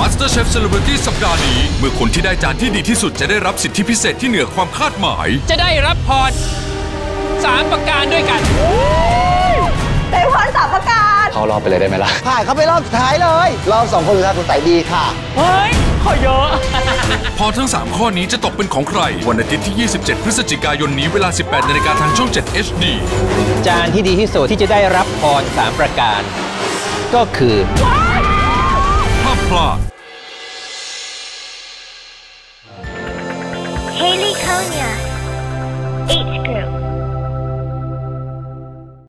Master Chef Celebrity สัปดาห์นี้เมื่อคนที่ได้จานที่ดีที่สุดจะได้รับสิทธิพิเศษที่เหนือความคาดหมายจะได้รับพร3ประการด้วยกันได้พร3ประการเข้ารอบไปเลยได้ไหมล่ะผ่านเข้าไปรอบสุดท้ายเลยรอบ2คนสุดท้ายคุณไต่ดีค่ะเฮ้ยขอเยอะพอทั้ง3ข้อนี้จะตกเป็นของใครวันอาทิตย์ที่27พฤศจิกายนนี้เวลา 18:00 น.ทางช่อง 7 HD จานที่ดีที่สุดที่จะได้รับพร3ประการก็คือภาพพลาด Heliconia